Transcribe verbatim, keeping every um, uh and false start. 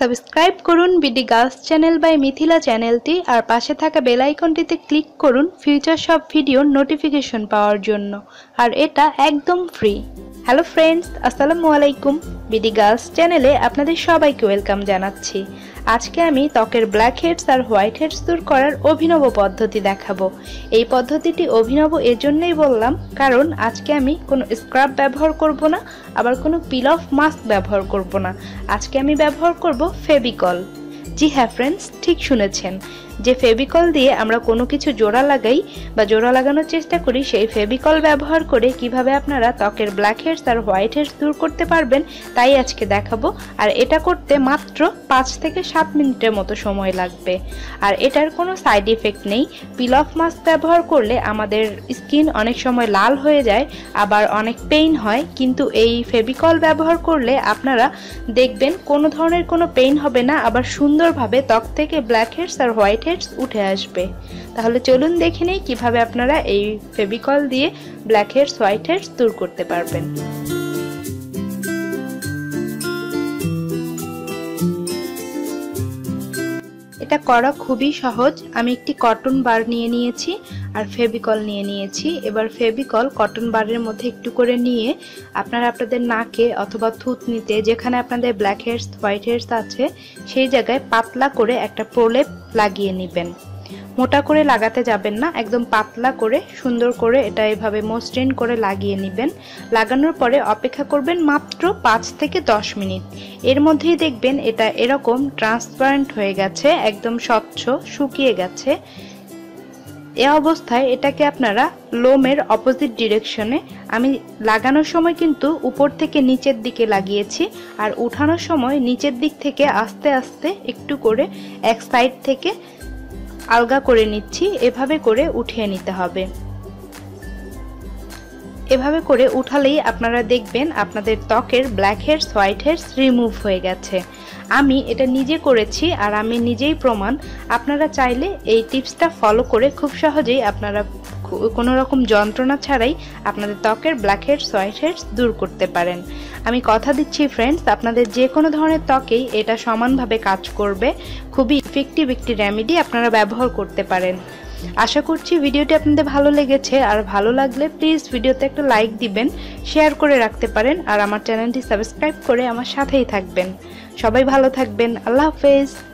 Subscribe করুন BD girls channel by Mithila চ্যানেলটি আর পাশে থাকা বেল আইকনটিতে ক্লিক করুন ফিউচার সব ভিডিওর নোটিফিকেশন পাওয়ার জন্য আর এটা একদম ফ্রি। হ্যালো ফ্রেন্ডস, আসসালামু আলাইকুম। বিডি গার্লস চ্যানেলে আপনাদের সবাইকে ওয়েলকাম জানাচ্ছি। আজকে আমি ত্বকের ব্ল্যাক হেডস আর হোয়াইট হেডস দূর করার অভিনব পদ্ধতি দেখাবো। এই পদ্ধতিটি অভিনব এজন্যই বললাম কারণ আজকে আমি কোনো স্ক্রাব ব্যবহার করব না, আবার কোনো পিল অফ মাস্ক ব্যবহার করব না। আজকে আমি ব্যবহার করব ফেভিকল। জি হ্যাঁ ফ্রেন্ডস, ঠিক শুনেছেন। যে ফেভিকল দিয়ে আমরা কোনো কিছু জোড়া লাগাই বা জোড়া লাগানোর চেষ্টা করি, সেই ফেভিকল ব্যবহার করে কিভাবে আপনারা ত্বকের ব্ল্যাক হেডস আর হোয়াইট হেডস দূর করতে পারবেন তাই আজকে দেখাবো। আর এটা করতে মাত্র পাঁচ থেকে সাত মিনিটের মতো সময় লাগবে। আর এটার কোনো সাইড ইফেক্ট নেই। পিল অফ মাস্ক ব্যবহার করলে আমাদের স্কিন অনেক সময় লাল হয়ে যায়, আবার অনেক পেইন হয়, কিন্তু এই ফেভিকল ব্যবহার করলে আপনারা দেখবেন কোনো ধরনের কোনো পেইন হবে না, আবার সুন্দরভাবে ত্বক থেকে ব্ল্যাক হেডস আর হোয়াইট হেডস উঠে আসবে। তাহলে চলুন দেখে নেই কিভাবে আপনারা এই ফেভিকল দিয়ে ব্ল্যাক হেডস হোয়াইট হেডস দূর করতে পারবেন। এটা করা খুবই সহজ। আমি একটি কটন বার নিয়ে নিয়েছি আর ফেভিকল নিয়ে নিয়েছি। এবার ফেভিকল কটন বারের মধ্যে একটু করে নিয়ে আপনারা আপনাদের নাকে অথবা থুতনিতে, যেখানে আপনাদের ব্ল্যাক হেডস হোয়াইট হেডস আছে, সেই জায়গায় পাতলা করে একটা প্রলেপ লাগিয়ে নেবেন। মোটা করে লাগাতে যাবেন না, একদম পাতলা করে সুন্দর করে এটা এভাবে মসৃণ করে লাগিয়ে নেবেন। লাগানোর পরে অপেক্ষা করবেন মাত্র পাঁচ থেকে দশ মিনিট। এর মধ্যেই দেখবেন এটা এরকম ট্রান্সপারেন্ট হয়ে গেছে, একদম স্বচ্ছ, শুকিয়ে গেছে। এ অবস্থায় এটাকে আপনারা লোমের অপোজিট ডিরেকশনে, আমি লাগানোর সময় কিন্তু উপর থেকে নিচের দিকে লাগিয়েছি আর উঠানোর সময় নিচের দিক থেকে আস্তে আস্তে একটু করে এক সাইড থেকে আলগা করে নিচ্ছি। এভাবে করে উঠিয়ে নিতে হবে। এভাবে করে উঠালেই আপনারা দেখবেন আপনাদের ত্বকের blackheads whiteheads remove হয়ে গেছে। আমি এটা নিজে করেছি আর আমি নিজেই প্রমাণ। আপনারা চাইলে এই টিপসটা ফলো করে খুব সহজেই আপনারা কোনো রকম যন্ত্রণা ছাড়াই আপনাদের ত্বকের ব্ল্যাক হেডস হোয়াইট হেডস দূর করতে পারেন। আমি কথা দিচ্ছি ফ্রেন্ডস, আপনাদের যে কোনো ধরনের ত্বকেই এটা সমানভাবে কাজ করবে। খুবই ইফেক্টিভ একটি রেমেডি, আপনারা ব্যবহার করতে পারেন। আশা করছি ভিডিওটি আপনাদের ভালো লেগেছে, আর ভালো লাগলে প্লিজ ভিডিওতে একটা লাইক দিবেন, শেয়ার করে রাখতে পারেন আর আমার চ্যানেলটি সাবস্ক্রাইব করে আমার সাথেই থাকবেন। সবাই ভালো থাকবেন। আল্লাহ হাফেজ।